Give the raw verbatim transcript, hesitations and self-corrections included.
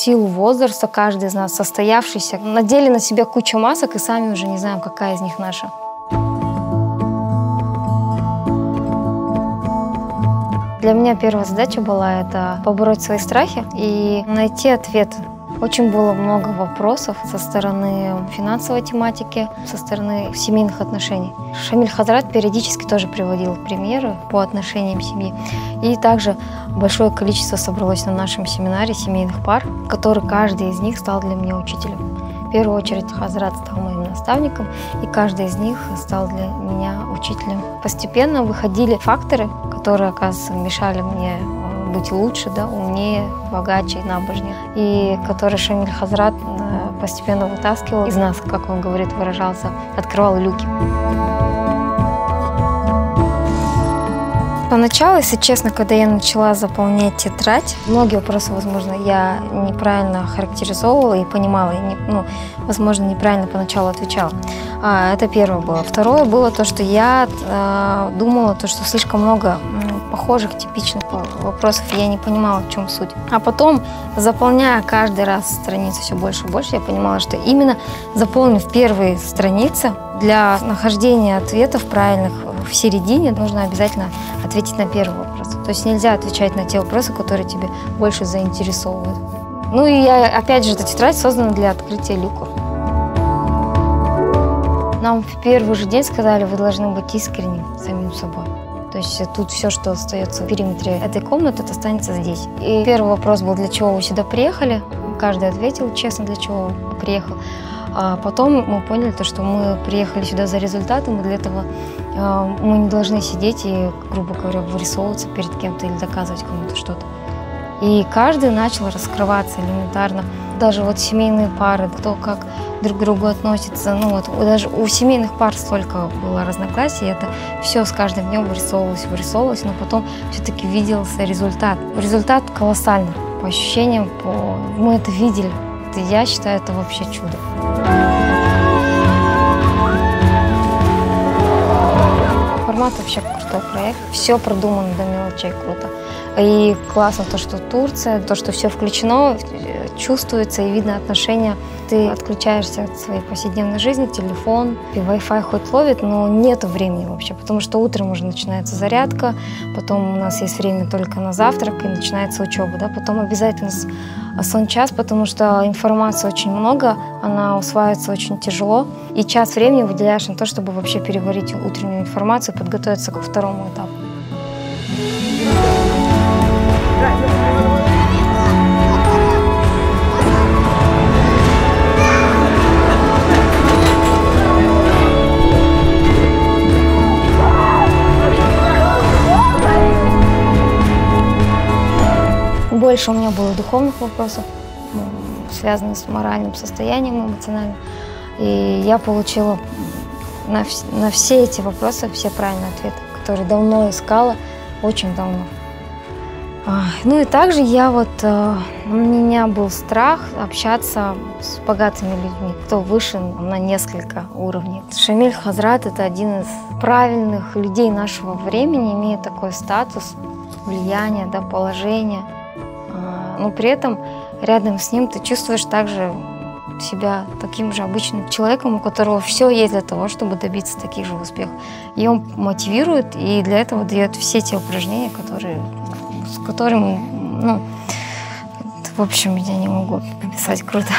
силу возраста каждый из нас состоявшийся. Надели на себя кучу масок и сами уже не знаем, какая из них наша. Для меня первая задача была это побороть свои страхи и найти ответ. Очень было много вопросов со стороны финансовой тематики, со стороны семейных отношений. Шамиль Хазрат периодически тоже приводил примеры по отношениям семьи. И также большое количество собралось на нашем семинаре семейных пар, который каждый из них стал для меня учителем. В первую очередь Хазрат стал моим наставником, и каждый из них стал для меня учителем. Постепенно выходили факторы, которые, оказывается, мешали мне быть лучше, да, умнее, богаче и набожнее, и которые Шамиль Хазрат постепенно вытаскивал из нас, как он говорит, выражался, открывал люки. Поначалу, если честно, когда я начала заполнять тетрадь, многие вопросы, возможно, я неправильно характеризовывала и понимала, и не, ну, возможно, неправильно поначалу отвечала. А, это первое было. Второе было то, что я э, думала, то, что слишком много похожих, типичных вопросов, я не понимала, в чем суть. А потом, заполняя каждый раз страницу все больше и больше, я понимала, что именно заполнив первые страницы, для нахождения ответов правильных в середине нужно обязательно ответить на первый вопрос. То есть нельзя отвечать на те вопросы, которые тебе больше заинтересовывают. Ну и я, опять же, эта тетрадь создана для открытия люков. Нам в первый же день сказали, вы должны быть искренним самим собой. То есть тут все, что остается в периметре этой комнаты, это останется здесь. И первый вопрос был, для чего вы сюда приехали? Каждый ответил честно, для чего приехал. А потом мы поняли, то, что мы приехали сюда за результатом, и для этого э, мы не должны сидеть и, грубо говоря, вырисовываться перед кем-то или доказывать кому-то что-то. И каждый начал раскрываться элементарно. Даже вот семейные пары, кто как друг к другу относится. Ну вот, даже у семейных пар столько было разногласий, это все с каждым днем вырисовывалось, вырисовывалось, но потом все-таки виделся результат. Результат колоссальный, по ощущениям, по... мы это видели. Я считаю, это вообще чудо. Формат вообще крутой проект. Все продумано до мелочей круто. И классно то, что Турция, то, что все включено, чувствуется и видно отношения. Ты отключаешься от своей повседневной жизни, телефон, и Wi-Fi хоть ловит, но нету времени вообще, потому что утром уже начинается зарядка, потом у нас есть время только на завтрак и начинается учеба, да, потом обязательно сон-час, потому что информации очень много, она усваивается очень тяжело, и час времени выделяешь на то, чтобы вообще переварить утреннюю информацию и подготовиться ко второму этапу. Больше у меня было духовных вопросов, связанных с моральным состоянием, эмоциональным. И я получила на, вс- на все эти вопросы все правильные ответы, которые давно искала, очень давно. Ну и также я вот, у меня был страх общаться с богатыми людьми, кто выше на несколько уровней. Шамиль Хазрат – это один из правильных людей нашего времени, имеет такой статус, влияние, да, положение. Но при этом рядом с ним ты чувствуешь также себя таким же обычным человеком, у которого все есть для того, чтобы добиться таких же успехов. И он мотивирует, и для этого дает все те упражнения, которые, с которыми, ну, в общем, я не могу описать круто.